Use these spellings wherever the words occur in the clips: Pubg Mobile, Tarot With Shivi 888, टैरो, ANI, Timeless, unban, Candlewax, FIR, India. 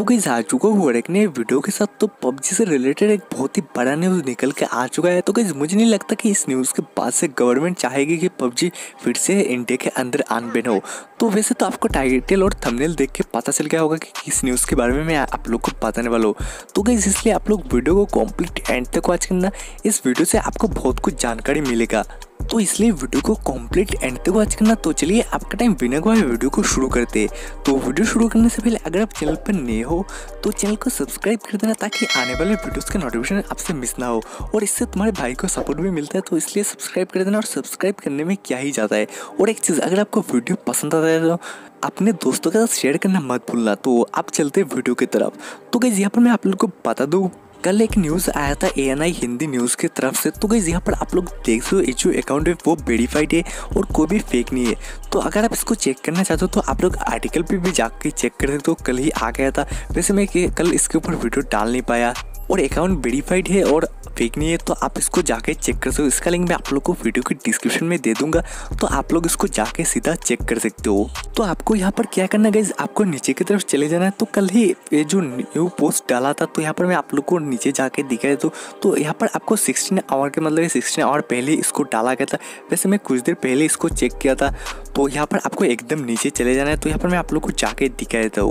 तो गाइस आ चुका हूँ और एक नए वीडियो के साथ। तो PUBG से रिलेटेड एक बहुत ही बड़ा न्यूज़ निकल के आ चुका है। तो गाइस मुझे नहीं लगता कि इस न्यूज़ के बाद से गवर्नमेंट चाहेगी कि PUBG फिर से इंडिया के अंदर अनबैन हो। तो वैसे तो आपको टाइटल और थंबनेल देख के पता चल गया होगा कि किस न्यूज़ के बारे में मैं आप लोग को बताने वाला हूँ। तो गाइस इसलिए आप लोग वीडियो को कम्प्लीट एंड तक वॉच करना, इस वीडियो से आपको बहुत कुछ जानकारी मिलेगा। तो इसलिए वीडियो को कंप्लीट एंड तक वॉच करना। तो चलिए आपका टाइम बिना गवाए वीडियो को शुरू करते हैं। तो वीडियो शुरू करने से पहले अगर आप चैनल पर नए हो तो चैनल को सब्सक्राइब कर देना, ताकि आने वाले वीडियोस के नोटिफिकेशन आपसे मिस ना हो और इससे तुम्हारे भाई को सपोर्ट भी मिलता है। तो इसलिए सब्सक्राइब कर देना, और सब्सक्राइब करने में क्या ही जाता है। और एक चीज़, अगर आपको वीडियो पसंद आता है तो अपने दोस्तों के साथ शेयर करना मत भूलना। तो आप चलते वीडियो की तरफ। तो गाइस यहाँ पर मैं आप लोग को बता दूँ, कल एक न्यूज़ आया था ANI हिंदी न्यूज़ की तरफ से। तो गाइस यहाँ पर आप लोग देख सकते हो जो अकाउंट है वो वेरीफाइड है और कोई भी फेक नहीं है। तो अगर आप इसको चेक करना चाहते हो तो आप लोग आर्टिकल पे भी जाके चेक कर सकते हो। कल ही आ गया था, वैसे मैं कल इसके ऊपर वीडियो डाल नहीं पाया। और अकाउंट वेरीफाइड है और फेक नहीं है, तो आप इसको जाके चेक कर सकते हो। इसका लिंक मैं आप लोग को वीडियो की डिस्क्रिप्शन में दे दूंगा, तो आप लोग इसको जाके सीधा चेक कर सकते हो। तो आपको यहाँ पर क्या करना है गाइस, आपको नीचे की तरफ चले जाना है। तो कल ही ये जो न्यू पोस्ट डाला था, तो यहाँ पर मैं आप लोग को नीचे जाके दिखाया तो यहाँ पर आपको 16 आवर के मतलब 16 आवर पहले इसको डाला गया था। वैसे मैं कुछ देर पहले इसको चेक किया था। तो यहाँ पर आपको एकदम नीचे चले जाना है। तो यहाँ पर मैं आप लोग को जाके दिखाया था।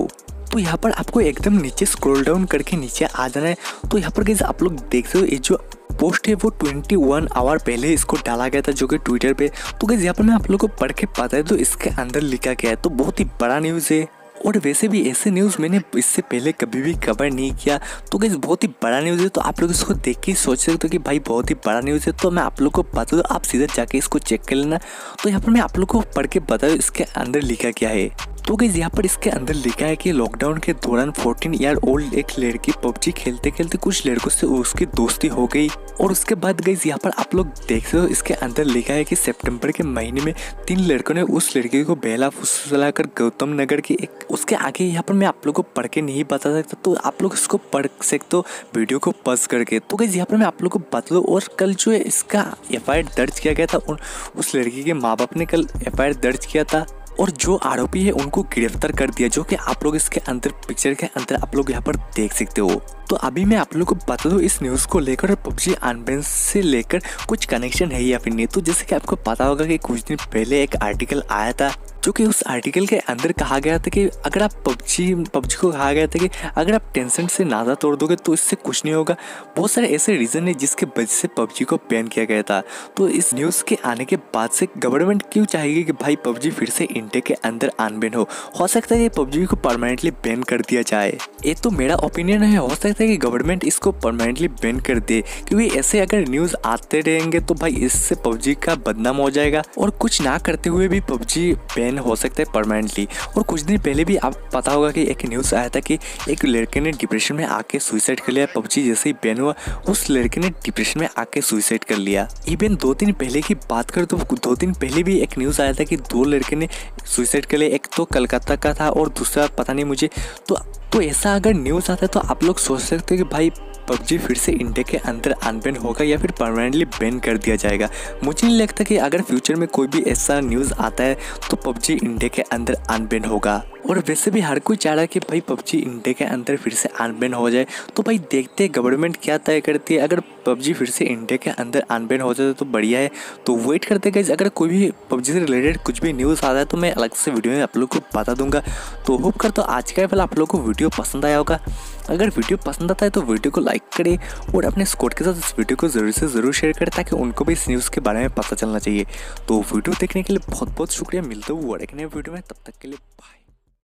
तो यहाँ पर आपको एकदम नीचे स्क्रॉल डाउन करके नीचे आ जाना है। तो यहाँ पर गाइस आप लोग देख सकते हो ये जो पोस्ट है वो 21 आवर पहले इसको डाला गया था, जो कि ट्विटर पे। तो गाइस यहाँ पर मैं आप लोग को पढ़ के पता है तो इसके अंदर लिखा गया है। तो बहुत ही बड़ा न्यूज़ है, और वैसे भी ऐसे न्यूज़ मैंने इससे पहले कभी भी कवर नहीं किया। तो गाइस बहुत ही बड़ा न्यूज़ है। तो आप लोग इसको देख के सोच सकते हो कि भाई बहुत ही बड़ा न्यूज़ है। तो मैं आप लोग को बता दूँ, आप सीधा जाके इसको चेक कर लेना। तो यहाँ पर मैं आप लोग को पढ़ के बता दूँ इसके अंदर लिखा क्या है। तो गाइस यहाँ पर इसके अंदर लिखा है कि लॉकडाउन के दौरान 14 ईयर ओल्ड एक लड़की PUBG खेलते खेलते कुछ लड़कों से उसकी दोस्ती हो गई। और उसके बाद गाइस यहाँ पर आप लोग देख सकते हो इसके अंदर लिखा है कि सितंबर के महीने में 3 लड़कों ने उस लड़की को बेला फुसलाकर गौतम नगर की एक उसके आगे। यहाँ पर मैं आप लोग को पढ़ के नहीं बता सकता, तो आप लोग इसको पढ़ सकते हो वीडियो को पॉज करके। तो गाइस यहाँ पर मैं आप लोग को बता दूँ, और कल जो है इसका FIR दर्ज किया गया था। उस लड़की के माँ बाप ने कल FIR दर्ज किया था, और जो आरोपी है उनको गिरफ्तार कर दिया, जो कि आप लोग इसके अंदर पिक्चर के अंदर आप लोग यहाँ पर देख सकते हो। तो अभी मैं आप लोग को बता दूँ इस न्यूज़ को लेकर PUBG अनबैन से लेकर कुछ कनेक्शन है या फिर नहीं। तो जैसे कि आपको पता होगा कि कुछ दिन पहले एक आर्टिकल आया था, जो कि उस आर्टिकल के अंदर कहा गया था कि अगर आप PUBG को कहा गया था कि अगर आप टेंशन से नाता तोड़ दोगे तो इससे कुछ नहीं होगा। बहुत सारे ऐसे रीज़न है जिसके वजह से PUBG को बैन किया गया था। तो इस न्यूज़ के आने के बाद से गवर्नमेंट क्यों चाहेगी कि भाई PUBG फिर से इंडिया के अंदर अनबैन हो सकता है कि PUBG को परमानेंटली बैन कर दिया जाए। ये तो मेरा ओपिनियन है, हो सकता है कि गवर्नमेंट इसको परमानेंटली बैन कर दे, क्योंकि ऐसे अगर न्यूज़ आते रहेंगे तो भाई इससे PUBG का बदनाम हो जाएगा, और कुछ ना करते हुए भी PUBG हो सकता है परमानेंटली। और कुछ दिन पहले भी आप पता होगा कि एक न्यूज़ आया था कि एक लड़के ने डिप्रेशन में आके सुसाइड कर लिया। PUBG जैसे ही बैन हुआ उस लड़के ने डिप्रेशन में आके सुसाइड कर लिया। इवन 2-3 पहले की बात करें तो 2-3 पहले भी एक न्यूज़ आया था कि 2 लड़के ने सुसाइड कर लिया। एक तो कलकत्ता का था और दूसरा पता नहीं मुझे। तो ऐसा अगर न्यूज़ आता है तो आप लोग सोच सकते हो कि भाई PUBG फिर से इंडिया के अंदर अनबैन होगा या फिर परमानेंटली बैन कर दिया जाएगा। मुझे नहीं लगता कि अगर फ्यूचर में कोई भी ऐसा न्यूज़ आता है तो PUBG इंडिया के अंदर अनबैन होगा। और वैसे भी हर कोई चाह रहा है कि भाई PUBG इंडिया के अंदर फिर से अनबैन हो जाए। तो भाई देखते हैं गवर्नमेंट क्या तय करती है। अगर PUBG फिर से इंडिया के अंदर अनबैन हो जाए तो बढ़िया है। तो वेट करते गाइस, अगर कोई भी PUBG से रिलेटेड कुछ भी न्यूज़ आता है तो मैं अलग से वीडियो में आप लोग को बता दूंगा। तो होप करता हूं आज का पहला आप लोग को वीडियो पसंद आया होगा। अगर वीडियो पसंद आता है तो वीडियो को लाइक करें, और अपने स्क्वाड के साथ इस वीडियो को ज़रूर से ज़रूर शेयर करें, ताकि उनको भी इस न्यूज़ के बारे में पता चलना चाहिए। तो वीडियो देखने के लिए बहुत बहुत शुक्रिया। मिलता हूँ और एक नए वीडियो में, तब तक के लिए बाय।